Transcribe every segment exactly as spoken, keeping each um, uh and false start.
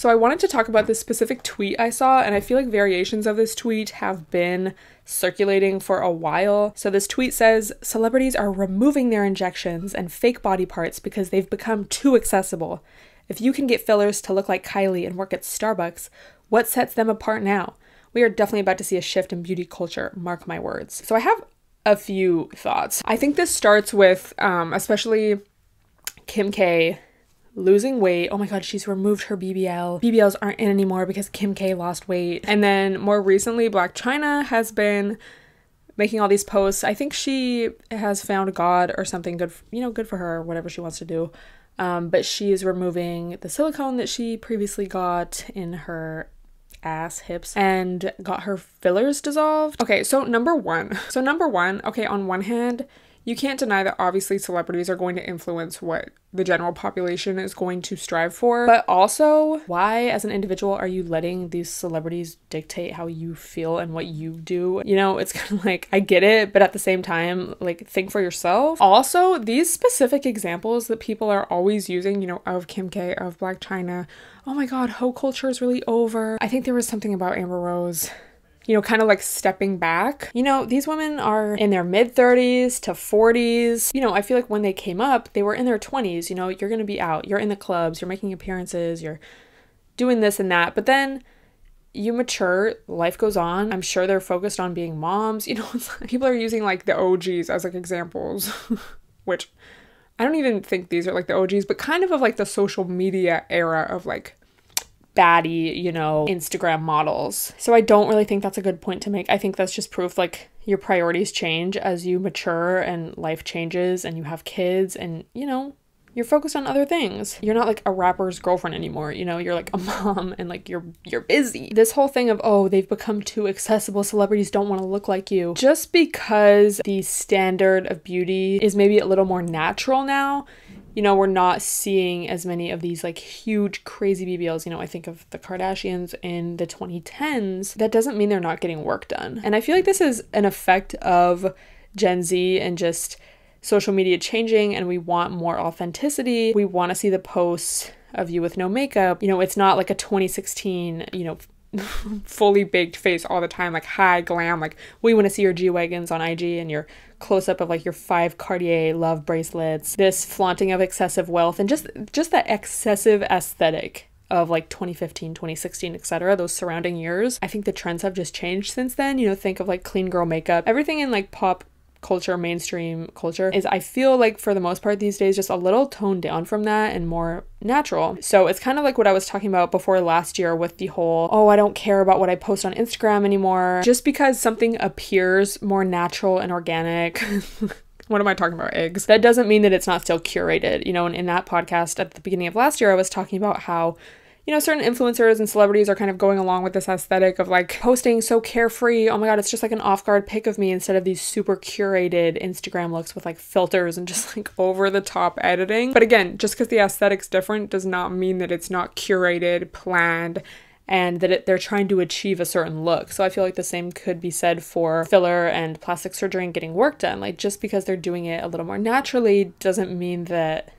So I wanted to talk about this specific tweet I saw, and I feel like variations of this tweet have been circulating for a while. So this tweet says, "Celebrities are removing their injections and fake body parts because they've become too accessible. If you can get fillers to look like Kylie and work at Starbucks, what sets them apart now? We are definitely about to see a shift in beauty culture, mark my words." So I have a few thoughts. I think this starts with um, especially Kim K losing weight. Oh my god, she's removed her B B L. B B Ls aren't in anymore because Kim K lost weight. And then more recently, Blac Chyna has been making all these posts. I think she has found God or something good, you know, good for her, whatever she wants to do. Um, but she is removing the silicone that she previously got in her ass, hips, and got her fillers dissolved. Okay, so number one. So number one, okay, on one hand, you can't deny that obviously celebrities are going to influence what the general population is going to strive for, but also why as an individual are you letting these celebrities dictate how you feel and what you do? You know, it's kind of like, I get it, but at the same time, like, think for yourself. Also, these specific examples that people are always using, you know, of Kim K, of Blac Chyna, oh my god, hoe culture is really over. I think there was something about Amber Rose, you know, kind of like stepping back. You know, these women are in their mid thirties to forties. You know, I feel like when they came up, they were in their twenties. You know, you're going to be out, you're in the clubs, you're making appearances, you're doing this and that. But then you mature, life goes on. I'm sure they're focused on being moms. You know, people are using like the O Gs as like examples, which I don't even think these are like the O Gs, but kind of of like the social media era of like baddie, you know, Instagram models. So I don't really think that's a good point to make. I think that's just proof, like, your priorities change as you mature and life changes and you have kids and, you know, you're focused on other things. You're not like a rapper's girlfriend anymore, you know, you're like a mom and like you're you're busy. This whole thing of, oh, they've become too accessible, celebrities don't want to look like you. Just because the standard of beauty is maybe a little more natural now, you know, we're not seeing as many of these like huge crazy B B Ls. You know, I think of the Kardashians in the twenty tens. That doesn't mean they're not getting work done. And I feel like this is an effect of Gen Z and just social media changing, and we want more authenticity. We want to see the posts of you with no makeup. You know, it's not like a twenty sixteen, you know, fully baked face all the time, like high glam. Like, we want to see your G-Wagons on I G and your close-up of like your five Cartier love bracelets, this flaunting of excessive wealth, and just just that excessive aesthetic of like twenty fifteen, twenty sixteen, et cetera, those surrounding years. I think the trends have just changed since then. You know, think of like clean girl makeup. Everything in like pop culture, mainstream culture is, I feel like for the most part these days, just a little toned down from that and more natural. So it's kind of like what I was talking about before last year with the whole, oh, I don't care about what I post on Instagram anymore. Just because something appears more natural and organic, what am I talking about, eggs? That doesn't mean that it's not still curated. You know, and in that podcast at the beginning of last year, I was talking about how, you know, certain influencers and celebrities are kind of going along with this aesthetic of like posting so carefree. Oh my god, it's just like an off-guard pic of me instead of these super curated Instagram looks with like filters and just like over-the-top editing. But again, just because the aesthetic's different does not mean that it's not curated, planned, and that it, they're trying to achieve a certain look. So I feel like the same could be said for filler and plastic surgery and getting work done. Like, just because they're doing it a little more naturally doesn't mean that,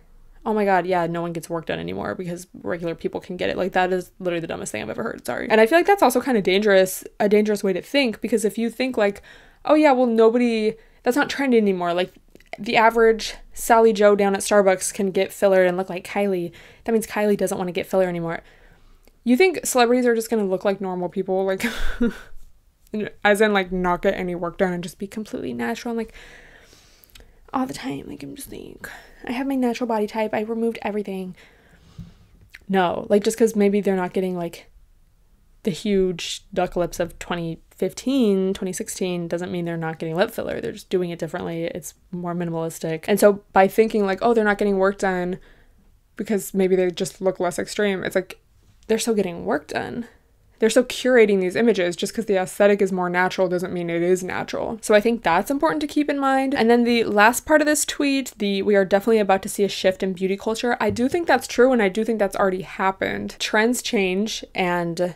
oh my god, yeah, no one gets work done anymore because regular people can get it. Like, that is literally the dumbest thing I've ever heard, sorry. And I feel like that's also kind of dangerous, a dangerous way to think, because if you think like, oh yeah, well nobody, that's not trendy anymore, like the average Sally Joe down at Starbucks can get filler and look like Kylie, that means Kylie doesn't want to get filler anymore. You think celebrities are just going to look like normal people, like, as in like not get any work done and just be completely natural and like all the time, like, I'm just like, I have my natural body type, I removed everything. No, like, just because maybe they're not getting like the huge duck lips of twenty fifteen, twenty sixteen doesn't mean they're not getting lip filler. They're just doing it differently. It's more minimalistic. And so by thinking like, oh, they're not getting work done because maybe they just look less extreme, it's like, they're still getting work done. They're still curating these images. Just because the aesthetic is more natural doesn't mean it is natural. So I think that's important to keep in mind. And then the last part of this tweet, the we are definitely about to see a shift in beauty culture. I do think that's true, and I do think that's already happened. Trends change, and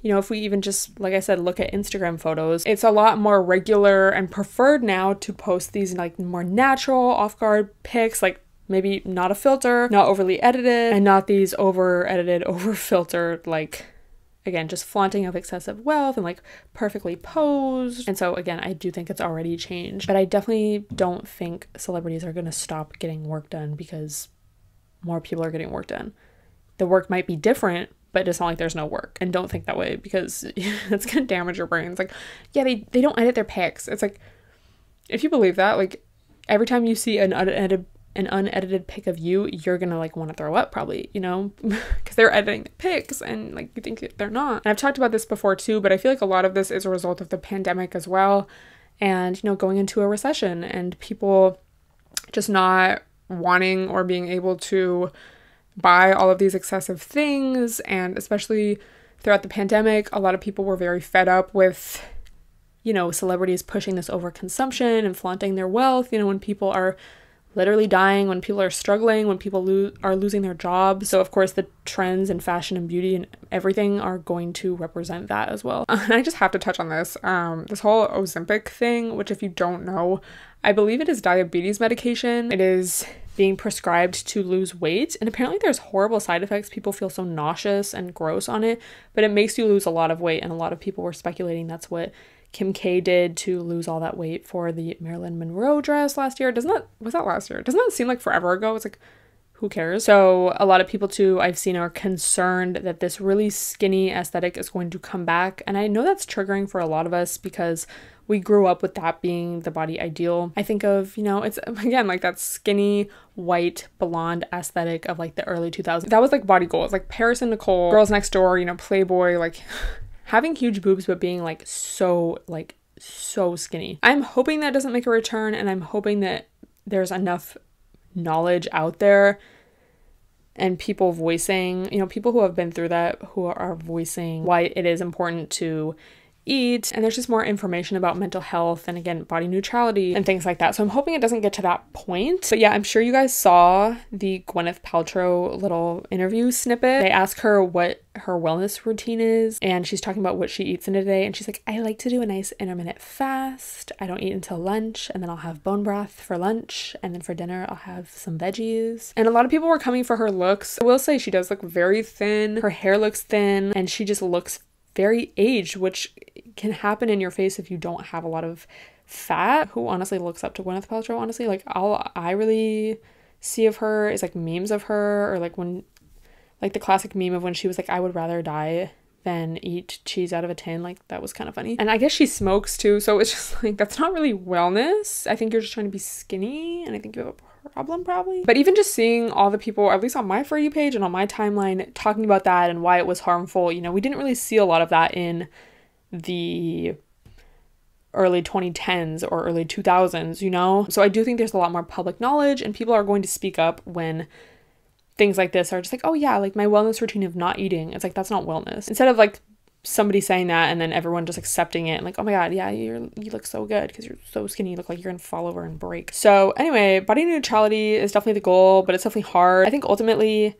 you know, if we even just, like I said, look at Instagram photos, it's a lot more regular and preferred now to post these like more natural off-guard pics, like maybe not a filter, not overly edited, and not these over edited, over filtered, like, again, just flaunting of excessive wealth and like perfectly posed. And so again, I do think it's already changed, but I definitely don't think celebrities are going to stop getting work done because more people are getting work done. The work might be different, but it's not like there's no work. And don't think that way, because it's going to damage your brain. It's like, yeah, they, they don't edit their pics. It's like, if you believe that, like every time you see an unedited an unedited pic of you, you're gonna like want to throw up probably, you know, because they're editing the pics and like you think they're not. And I've talked about this before too, but I feel like a lot of this is a result of the pandemic as well. And, you know, going into a recession and people just not wanting or being able to buy all of these excessive things. And especially throughout the pandemic, a lot of people were very fed up with, you know, celebrities pushing this overconsumption and flaunting their wealth, you know, when people are literally dying, when people are struggling, when people lo- are losing their jobs. So of course the trends in fashion and beauty and everything are going to represent that as well. And I just have to touch on this, um, this whole Ozempic thing, which if you don't know, I believe it is diabetes medication. It is being prescribed to lose weight. And apparently there's horrible side effects. People feel so nauseous and gross on it, but it makes you lose a lot of weight. And a lot of people were speculating that's what Kim K did to lose all that weight for the Marilyn Monroe dress last year. Doesn't that, was that last year? Doesn't that seem like forever ago? It's like, who cares? So a lot of people too, I've seen, are concerned that this really skinny aesthetic is going to come back. And I know that's triggering for a lot of us because we grew up with that being the body ideal. I think of, you know, it's again, like that skinny, white, blonde aesthetic of like the early two thousands. That was like body goals, like Paris and Nicole, Girls Next Door, you know, Playboy, like having huge boobs, but being like so, like so skinny. I'm hoping that doesn't make a return, and I'm hoping that there's enough knowledge out there and people voicing, you know, people who have been through that, who are voicing why it is important to eat. And there's just more information about mental health and again, body neutrality and things like that. So I'm hoping it doesn't get to that point. But yeah, I'm sure you guys saw the Gwyneth Paltrow little interview snippet. They ask her what her wellness routine is, and she's talking about what she eats in a day. And she's like, I like to do a nice intermittent fast. I don't eat until lunch, and then I'll have bone broth for lunch. And then for dinner, I'll have some veggies. And a lot of people were coming for her looks. I will say she does look very thin. Her hair looks thin, and she just looks very aged, which can happen in your face if you don't have a lot of fat. Who honestly looks up to Gwyneth Paltrow, honestly? Like, all I really see of her is like memes of her, or like when, like the classic meme of when she was like, I would rather die than eat cheese out of a tin. Like, that was kind of funny. And I guess she smokes too, so it's just like, that's not really wellness. I think you're just trying to be skinny, and I think you have a problem probably. But even just seeing all the people, at least on my For You page and on my timeline, talking about that and why it was harmful, you know, we didn't really see a lot of that in the early twenty tens or early two thousands, you know? So I do think there's a lot more public knowledge, and people are going to speak up when things like this are just like, oh yeah, like my wellness routine of not eating. It's like, that's not wellness. Instead of like somebody saying that and then everyone just accepting it and like, oh my God, yeah, you're, you look so good because you're so skinny. You look like you're gonna fall over and break. So anyway, body neutrality is definitely the goal, but it's definitely hard. I think ultimately,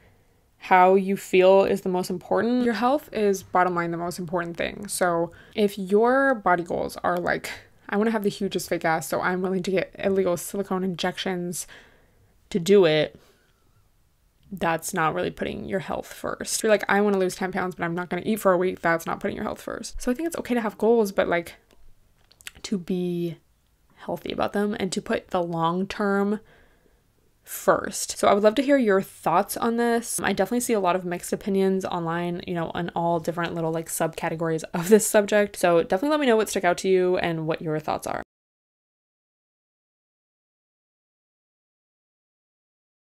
how you feel is the most important. Your health is, bottom line, the most important thing. So if your body goals are like, I want to have the hugest fake ass, so I'm willing to get illegal silicone injections to do it, that's not really putting your health first. If you're like, I want to lose ten pounds, but I'm not going to eat for a week, that's not putting your health first. So I think it's okay to have goals, but like to be healthy about them and to put the long term first. So I would love to hear your thoughts on this. I definitely see a lot of mixed opinions online, you know, on all different little like subcategories of this subject. So definitely let me know what stuck out to you and what your thoughts are.